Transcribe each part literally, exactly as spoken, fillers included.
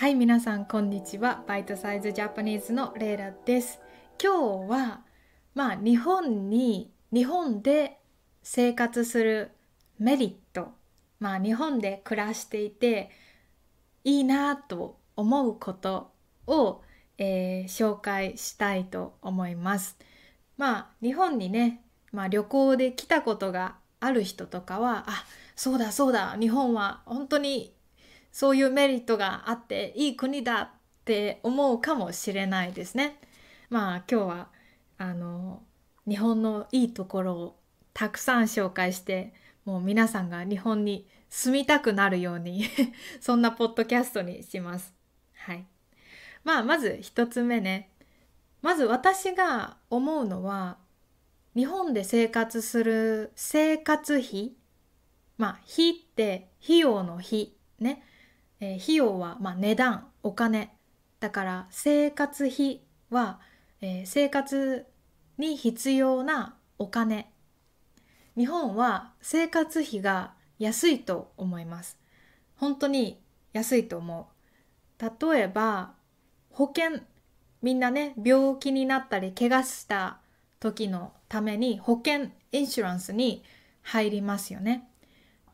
はい、皆さんこんにちは。バイトサイズジャパニーズのレイラです。今日はまあ日本に日本で生活するメリット、まあ日本で暮らしていていいなと思うことを、えー、紹介したいと思います。まあ日本にね、まあ、旅行で来たことがある人とかは、あ、そうだそうだ、日本は本当にそういうメリットがあっていい国だって思うかもしれないですね。まあ今日はあの日本のいいところをたくさん紹介して、もう皆さんが日本に住みたくなるようにそんなポッドキャストにします。はい。まあまず一つ目ね。まず私が思うのは、日本で生活する生活費、まあ費って費用の費ね。えー、費用は、まあ、値段、お金だから、生活費は、えー、生活に必要なお金。日本は生活費が安いと思います。本当に安いと思う。例えば保険、みんなね、病気になったり怪我した時のために保険、インシュランスに入りますよね。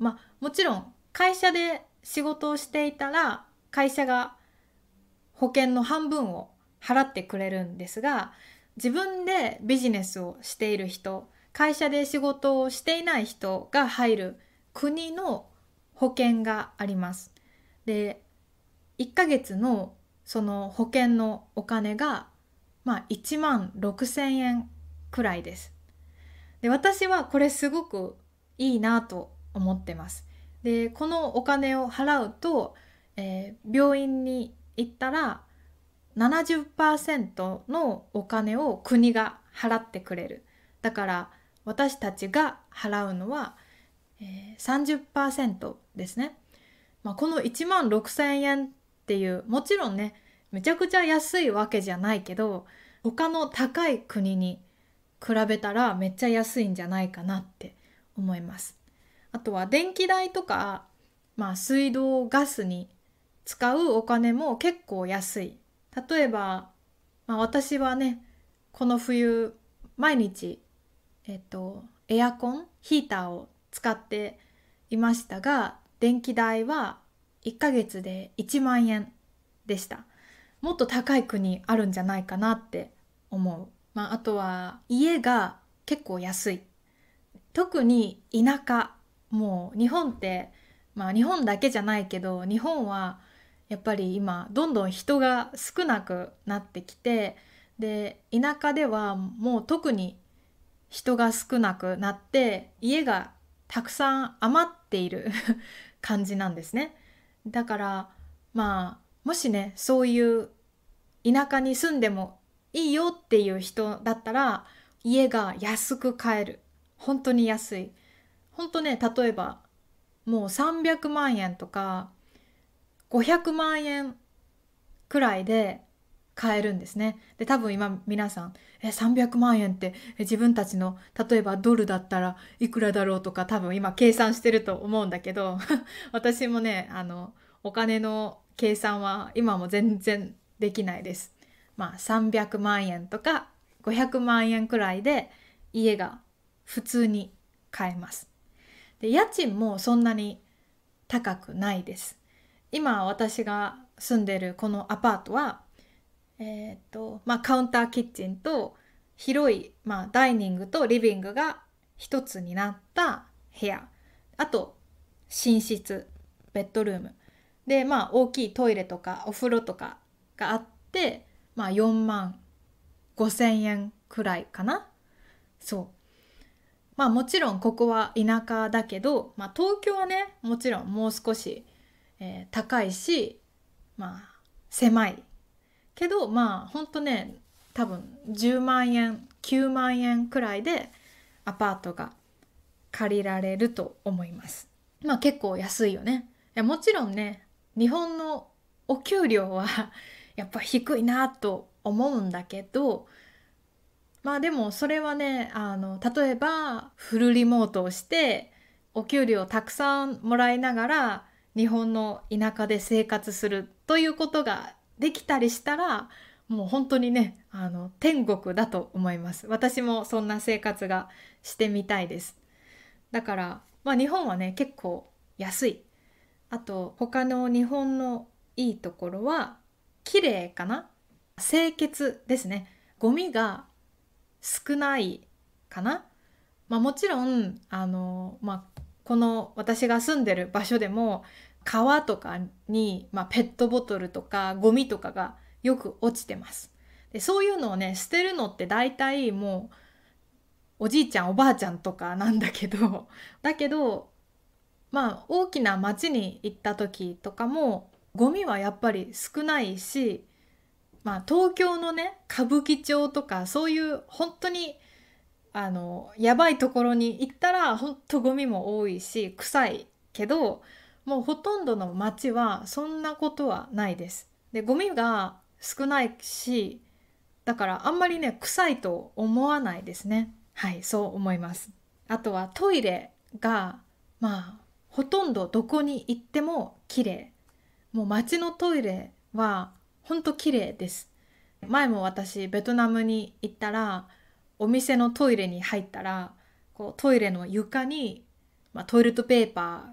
まあもちろん会社で仕事をしていたら会社が保険の半分を払ってくれるんですが、自分でビジネスをしている人、会社で仕事をしていない人が入る国の保険があります。で、いっかげつのその保険のお金がまあいちまんろくせんえんくらいです。で、私はこれすごくいいなと思ってます。で、このお金を払うと、えー、病院に行ったら ななじゅっパーセント のお金を国が払ってくれる。だから私たちが払うのは、えー、さんじゅっパーセント ですね。まあ、このいちまんろくせんえんっていう、もちろんね、めちゃくちゃ安いわけじゃないけど、他の高い国に比べたらめっちゃ安いんじゃないかなって思います。あとは電気代とか、まあ、水道ガスに使うお金も結構安い。例えば、まあ、私はね、この冬毎日、えっと、エアコンヒーターを使っていましたが、電気代はいっかげつでいちまんえんでした。もっと高い国あるんじゃないかなって思う。まあ、あとは家が結構安い。特に田舎、もう日本って、まあ、日本だけじゃないけど、日本はやっぱり今どんどん人が少なくなってきて、で田舎ではもう特に人が少なくなって、家がたくさん余っている感じなんですね。だからまあもしね、そういう田舎に住んでもいいよっていう人だったら、家が安く買える。本当に安い。本当ね、例えばもうさんびゃくまんえんとかごひゃくまんえんくらいで買えるんですね。で、多分今皆さん、えさんびゃくまんえんって自分たちの例えばドルだったらいくらだろうとか、多分今計算してると思うんだけど私もね、あのお金の計算は今も全然できないです。まあさんびゃくまんえんとかごひゃくまんえんくらいで家が普通に買えます。で、家賃もそんなに高くないです。今私が住んでるこのアパートは、えーっとまあ、カウンターキッチンと広い、まあ、ダイニングとリビングが一つになった部屋、あと寝室、ベッドルームで、まあ、大きいトイレとかお風呂とかがあって、まあ、よんまんごせんえんくらいかな。そう。まあもちろんここは田舎だけど、まあ、東京はね、もちろんもう少し、えー、高いし、まあ狭いけど、まあほんとね、多分じゅうまんえんきゅうまんえんくらいでアパートが借りられると思います。まあ結構安いよね。いや、もちろんね、日本のお給料はやっぱ低いなと思うんだけど、まあでもそれはね、あの例えばフルリモートをしてお給料をたくさんもらいながら日本の田舎で生活するということができたりしたら、もう本当にね、あの天国だと思います。私もそんな生活がしてみたいです。だから、まあ、日本はね結構安い、あと他の日本のいいところは綺麗かな、清潔ですね。ゴミが少ないかな、まあ、もちろんあの、まあ、この私が住んでる場所でも川とかに、まあ、ペットボトルとかゴミとかがよく落ちてます。でそういうのをね捨てるのって大体もうおじいちゃんおばあちゃんとかなんだけど、だけどまあ大きな町に行った時とかもゴミはやっぱり少ないし、まあ、東京のね歌舞伎町とかそういう本当にあのやばいところに行ったら本当ゴミも多いし臭いけど、もうほとんどの町はそんなことはないです。でゴミが少ないし、だからあんまりね臭いと思わないですね。はい、そう思います。あとはトイレがまあほとんどどこに行っても綺麗。もう町のトイレはほんと綺麗です。前も私ベトナムに行ったらお店のトイレに入ったらこうトイレの床に、まあ、トイレットペーパ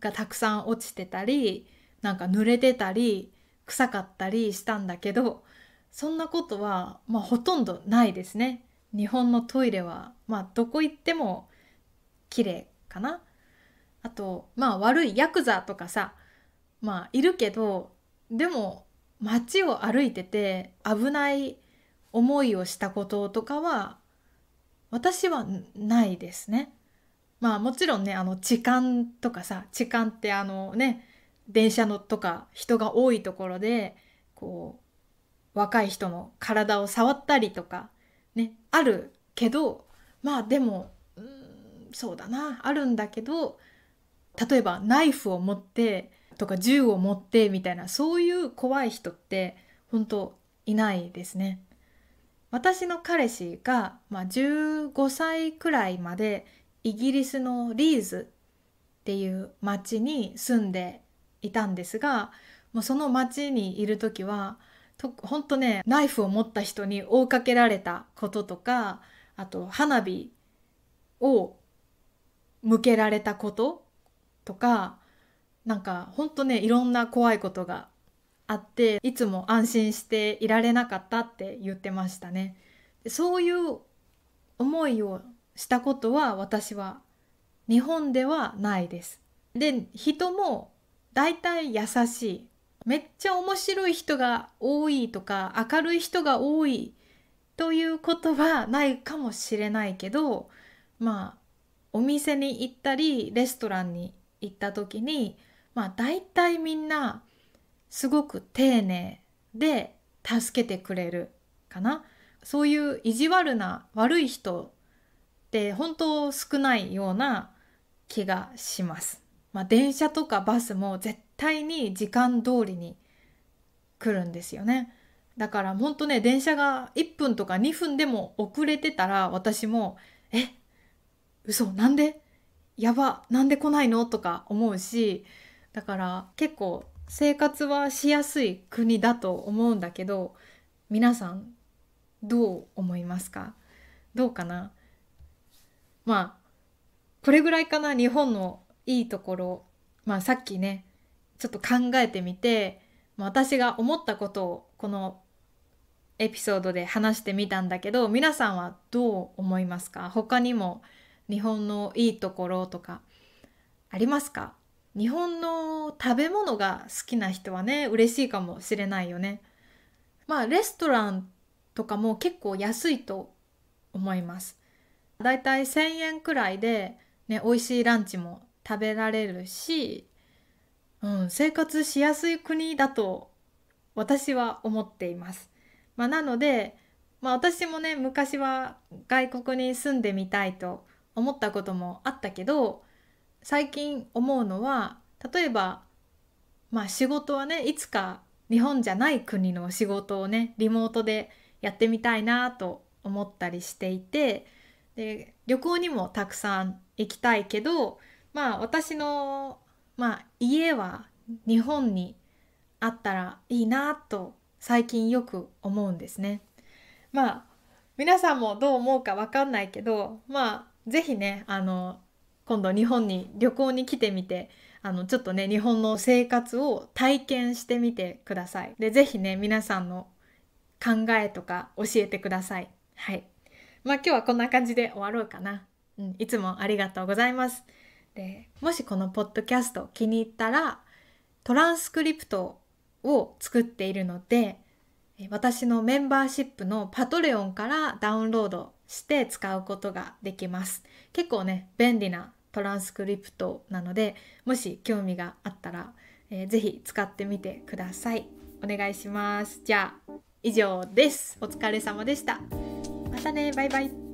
ーがたくさん落ちてたりなんか濡れてたり臭かったりしたんだけど、そんなことは、まあ、ほとんどないですね。日本のトイレは、まあ、どこ行っても綺麗かな。あと、まあ、悪いヤクザとかさ、まあ、いるけど、でも街を歩いてて危ない思いをしたこととかは私はないですね。まあもちろんね、あの痴漢とかさ、痴漢ってあのね電車のとか人が多いところでこう若い人の体を触ったりとかねあるけど、まあでもうーんそうだな、あるんだけど、例えばナイフを持ってとか銃を持ってみたいなそういう怖い人って本当いないですね。私の彼氏が、まあ、じゅうごさいくらいまでイギリスのリーズっていう町に住んでいたんですが、もうその町にいる時はと本当ねナイフを持った人に追いかけられたこととか、あと花火を向けられたこととか、なんか本当ねいろんな怖いことがあって、いつも安心していられなかったって言ってましたね。そういう思いをしたことは私は日本ではないです。で人もだいたい優しい、めっちゃ面白い人が多いとか明るい人が多いということはないかもしれないけど、まあお店に行ったりレストランに行った時に、まあだいたいみんなすごく丁寧で助けてくれるかな。そういう意地悪な悪い人って本当少ないような気がします。まあ電車とかバスも絶対に時間通りに来るんですよね。だから本当ね電車がいっぷんとかにふんでも遅れてたら私もえ嘘なんでやばなんで来ないのとか思うし、だから結構生活はしやすい国だと思うんだけど、皆さんどう思いますか？どうかな？まあこれぐらいかな、日本のいいところ。まあさっきねちょっと考えてみて、私が思ったことをこのエピソードで話してみたんだけど、皆さんはどう思いますか？他にも日本のいいところとかありますか？日本の食べ物が好きな人はね嬉しいかもしれないよね。まあレストランとかも結構安いと思います。だいたいせんえんくらいでね美味しいランチも食べられるし、うん、生活しやすい国だと私は思っています。まあ、なので、まあ、私もね昔は外国に住んでみたいと思ったこともあったけど、最近思うのは例えば、まあ、仕事はねいつか日本じゃない国の仕事をねリモートでやってみたいなと思ったりしていて、で旅行にもたくさん行きたいけど、まあ私の、まあ、家は日本にあったらいいなと最近よく思うんですね。まあ皆さんもどう思うか分かんないけど、まあ是非ね、あの今度日本に旅行に来てみて、あのちょっとね日本の生活を体験してみてください。で是非ね皆さんの考えとか教えてください。はい。まあ今日はこんな感じで終わろうかな。うん、いつもありがとうございます。で、もしこのポッドキャスト気に入ったらトランスクリプトを作っているので、私のメンバーシップのパトレオンからダウンロードして使うことができます。結構ね便利なトランスクリプトなので、もし興味があったら、えー、ぜひ使ってみてください。お願いします。じゃあ以上です。お疲れ様でした。またね、バイバイ。